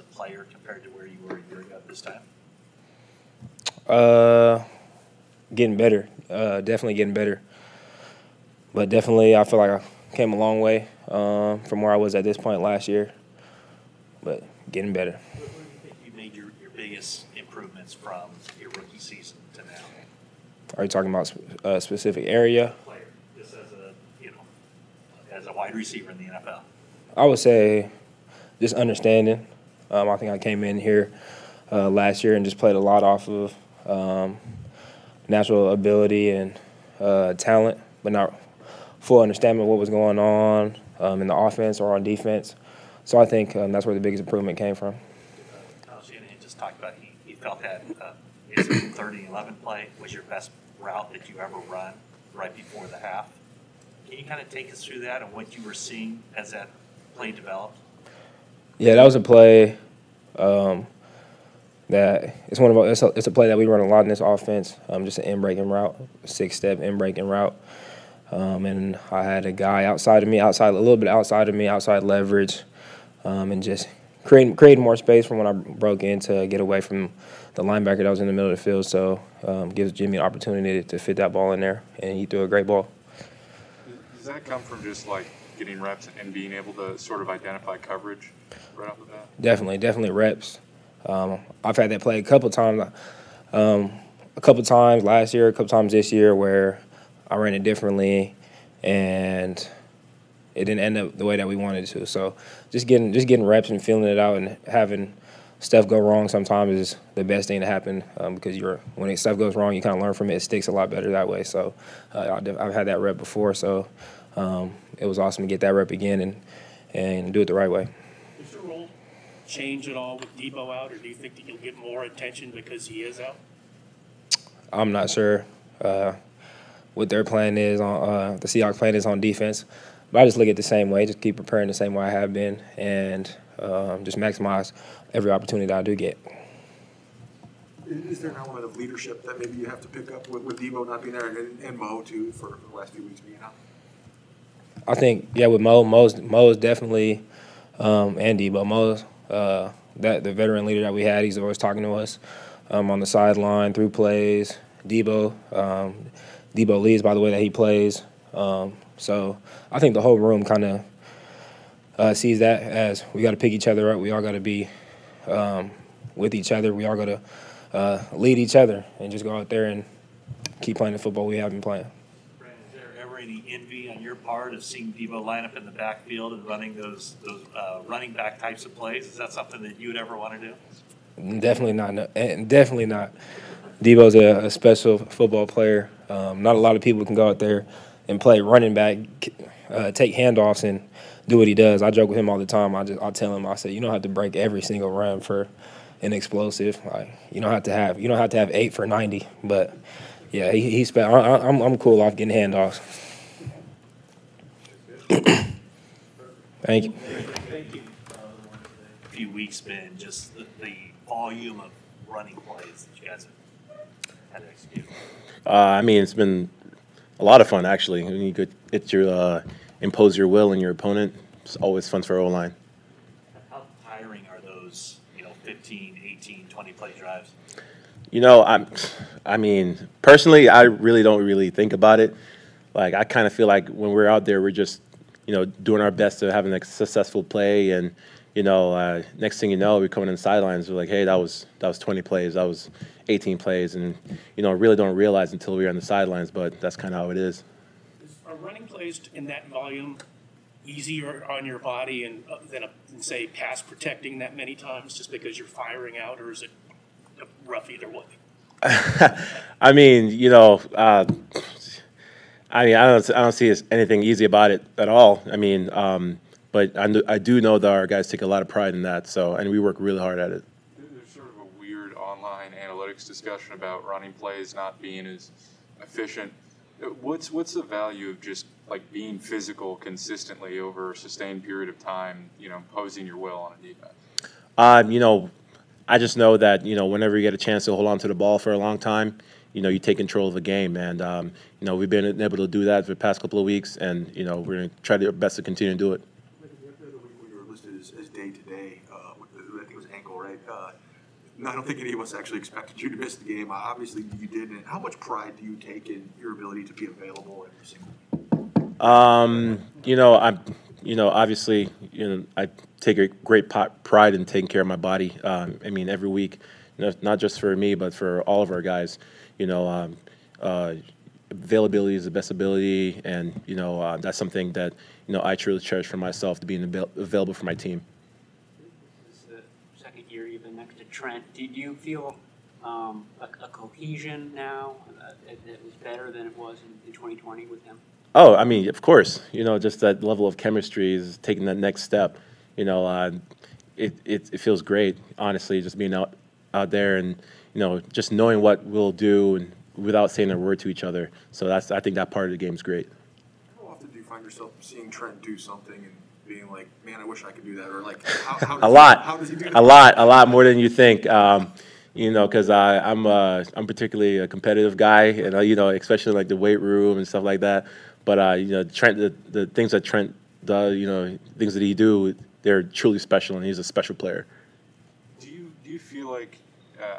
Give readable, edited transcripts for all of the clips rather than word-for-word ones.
as a player compared to where you were a year ago this time? Getting better. Definitely getting better. But definitely I feel like I came a long way from where I was at this point last year. But getting better. Where do you think you made your biggest improvements from your rookie season to now? Are you talking about a specific area? Player, just as a, you know, as a wide receiver in the NFL. I would say just understanding. I think I came in here last year and just played a lot off of natural ability and talent, but not full understanding of what was going on in the offense or on defense. So I think that's where the biggest improvement came from. Kyle Shanahan just talked about he felt that his 30-11 play was your best route that you ever run right before the half. Can you kind of take us through that and what you were seeing as that play developed? Yeah, that was a play that it's one of our, it's a play that we run a lot in this offense. Just an in breaking route, six-step in breaking route, and I had a guy outside of me, outside leverage, and just creating more space from when I broke in to get away from the linebacker that was in the middle of the field. So gives Jimmy an opportunity to fit that ball in there, and he threw a great ball. Does that come from just like getting reps and being able to sort of identify coverage right off the bat? Definitely reps. I've had that play a couple times last year, a couple times this year where I ran it differently and it didn't end up the way that we wanted to. So just getting reps and feeling it out and having stuff go wrong sometimes is the best thing to happen because when stuff goes wrong, you kind of learn from it. It sticks a lot better that way. So I've had that rep before, so it was awesome to get that rep again and do it the right way. Does your role change at all with Deebo out, or do you think that you'll get more attention because he is out? I'm not sure what their plan is on the Seahawks' plan is on defense, but I just look at it the same way, just keep preparing the same way I have been, and just maximize every opportunity that I do get. Is there an element of leadership that maybe you have to pick up with Deebo not being there and Mo too for the last few weeks being out? I think, yeah, with Mo is definitely, and Deebo, Mo's the veteran leader that we had. He's always talking to us on the sideline, through plays. Deebo leads by the way that he plays. So I think the whole room kind of sees that as we got to pick each other up. We all got to be with each other. We all got to lead each other and just go out there and keep playing the football we have been playing. Any envy on your part of seeing Deebo line up in the backfield and running those running back types of plays? Is that something that you would ever want to do? Definitely not. No, definitely not. Deebo's a special football player. Not a lot of people can go out there and play running back, take handoffs, and do what he does. I joke with him all the time. I tell him, I say, you don't have to break every single run for an explosive. Like, you don't have to have 8 for 90. But yeah, he's special. I'm cool off getting handoffs. Thank you. Thank you. A few weeks been just the volume of running plays that you guys have had to execute. I mean, it's been a lot of fun actually. When you get your impose your will on your opponent, it's always fun for O-line. How tiring are those, 15, 18, 20-play drives? I mean, personally, I really don't really think about it. Like, I kind of feel like when we're out there, we're just, doing our best to have a successful play, and next thing you know, we're coming in the sidelines. We're like, hey, that was 20 plays, that was 18 plays, and really don't realize until we're on the sidelines. But that's kind of how it is. Are running plays in that volume easier on your body and than say pass protecting that many times, just because you're firing out, or is it rough either way? I mean, I don't see anything easy about it at all. I mean, but I do know that our guys take a lot of pride in that, and we work really hard at it. There's sort of a weird online analytics discussion about running plays not being as efficient. What's the value of just like being physical consistently over a sustained period of time, imposing your will on a defense? I just know that, whenever you get a chance to hold on to the ball for a long time, you take control of the game. And, we've been able to do that for the past couple of weeks, and, we're going to try our best to continue to do it. When you were listed as day-to-day, I think it was Like, I don't think any of us actually expected you to miss the game. Obviously, you didn't. How much pride do you take in your ability to be available every single week? I take a great pride in taking care of my body. I mean, every week, not just for me, but for all of our guys. Availability is the best ability, and that's something that I truly cherish for myself, to be available for my team. This is the second year you've been next to Trent. Did you feel a cohesion now that was better than it was in 2020 with him? Oh, I mean, of course. Just that level of chemistry is taking that next step. It feels great, honestly, just being out there and just knowing what we'll do and without saying a word to each other. So I think that part of the game is great. How often do you find yourself seeing Trent do something and being like, man, I wish I could do that? Or like, how a lot. How does he do that? A lot more than you think. Because I'm particularly a competitive guy, and especially like the weight room and stuff like that. But Trent, the things that Trent does, things that he do, they're truly special, and he's a special player. Do you feel like,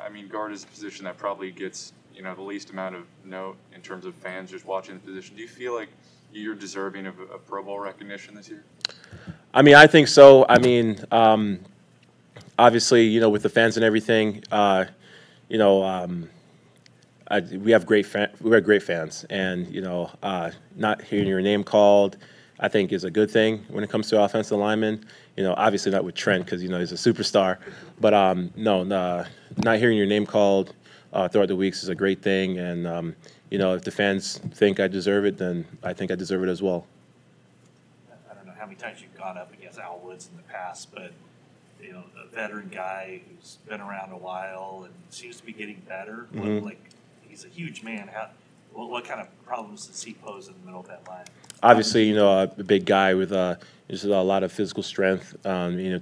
I mean, guard is a position that probably gets the least amount of note in terms of fans just watching the position. Do you feel like you're deserving of a Pro Bowl recognition this year? I mean, I think so. I mean, obviously, with the fans and everything, we have great fans, and not hearing your name called, I think, is a good thing when it comes to offensive linemen. Obviously not with Trent, because he's a superstar, but not hearing your name called throughout the weeks is a great thing, and if the fans think I deserve it, then I think I deserve it as well. I don't know how many times you've gone up against Al Woods in the past, but a veteran guy who's been around a while and seems to be getting better. Mm-hmm. Like, he's a huge man. What kind of problems does he pose in the middle of that line? Obviously, a big guy with just a lot of physical strength.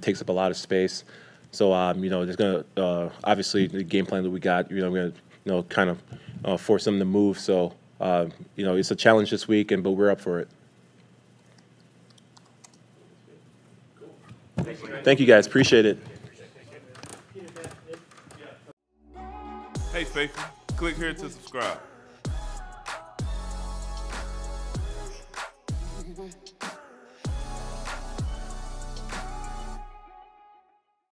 Takes up a lot of space. So, there's going to obviously the game plan that we got, I'm going to, kind of force them to move. So, it's a challenge this week, but we're up for it. Thank you, guys. Appreciate it. Hey, faithful, click here to subscribe.